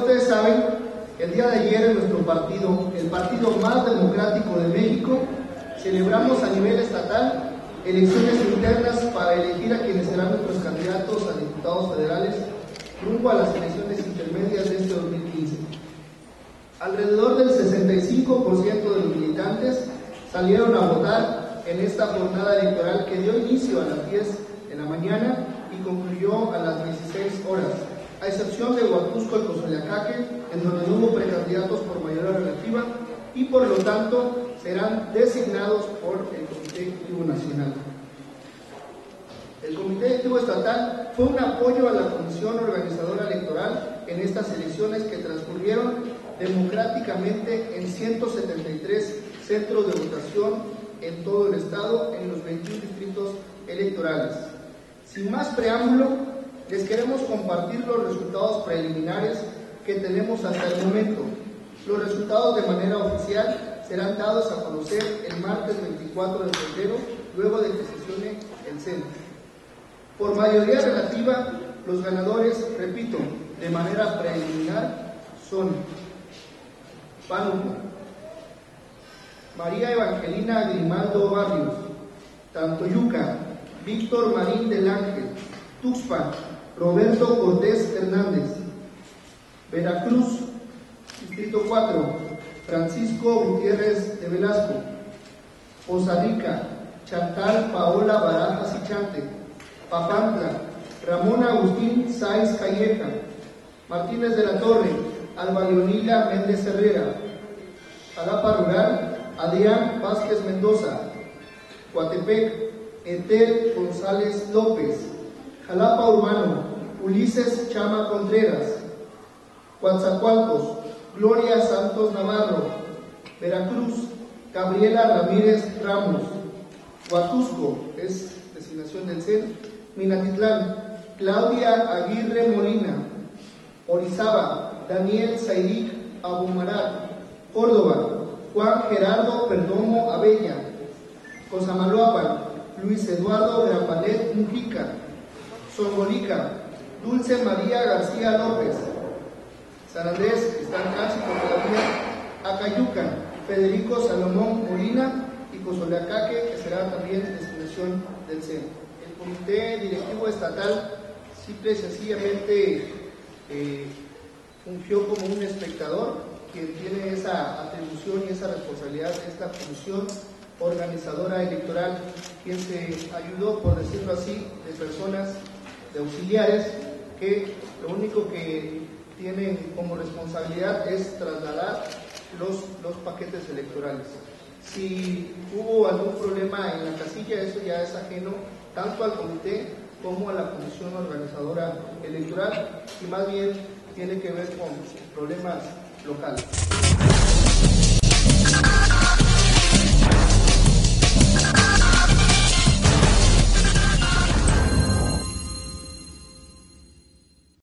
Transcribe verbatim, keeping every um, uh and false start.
ustedes saben, el día de ayer en nuestro partido, el partido más democrático de México, celebramos a nivel estatal elecciones internas para elegir a quienes serán nuestros candidatos a diputados federales rumbo a las elecciones intermedias de este dos mil quince. Alrededor del sesenta y cinco por ciento de los militantes salieron a votar en esta jornada electoral que dio inicio a las diez de la mañana y concluyó a las dieciséis horas, a excepción de Huatuzco y Cosoleacaque, en donde no hubo precandidatos por mayoría relativa y por lo tanto serán designados por el Comité Ejecutivo Nacional. El Comité Ejecutivo Estatal fue un apoyo a la Comisión Organizadora Electoral en estas elecciones que transcurrieron democráticamente en ciento setenta y tres centros de votación en todo el estado, en los veintiún distritos electorales. Sin más preámbulo, les queremos compartir los resultados preliminares que tenemos hasta el momento. Los resultados de manera oficial serán dados a conocer el martes veinticuatro de febrero, luego de que sesione el C E N. Por mayoría relativa, los ganadores, repito, de manera preliminar, son Pánuco, María Evangelina Grimaldo Barrios, Tantoyuca, Víctor Marín del Ángel, Tuxpan, Roberto Cortés Hernández, Veracruz, Distrito cuatro, Francisco Gutiérrez de Velasco, Poza Rica, Chantal Paola Barajas y Chante, Papantla, Ramón Agustín Sáenz Calleja, Martínez de la Torre, Alba Leonila Méndez Herrera, Alapa Rural, Adrián Vázquez Mendoza, Coatepec, Ethel González López, Xalapa Urbano, Ulises Chama Contreras, Coatzacoalcos, Gloria Santos Navarro, Veracruz, Gabriela Ramírez Ramos, Huatuzco, es designación del C E N, Minatitlán, Claudia Aguirre Molina, Orizaba, Daniel Zaidic Abumarat, Córdoba, Juan Gerardo Perdomo Abella, Cosamaloapan, Luis Eduardo de la Palet Mujica, Songolica, Dulce María García López, San Andrés, están casi por la vía, Acayuca, Federico Salomón Molina y Cosoleacaque, que será también designación del C E N. El Comité Directivo Estatal simple y sencillamente eh, fungió como un espectador, quien tiene esa atribución y esa responsabilidad de esta comisión organizadora electoral, quien se ayudó, por decirlo así, de personas, de auxiliares, que lo único que tienen como responsabilidad es trasladar los, los paquetes electorales. Si hubo algún problema en la casilla, eso ya es ajeno tanto al comité como a la comisión organizadora electoral y más bien tiene que ver con problemas locales.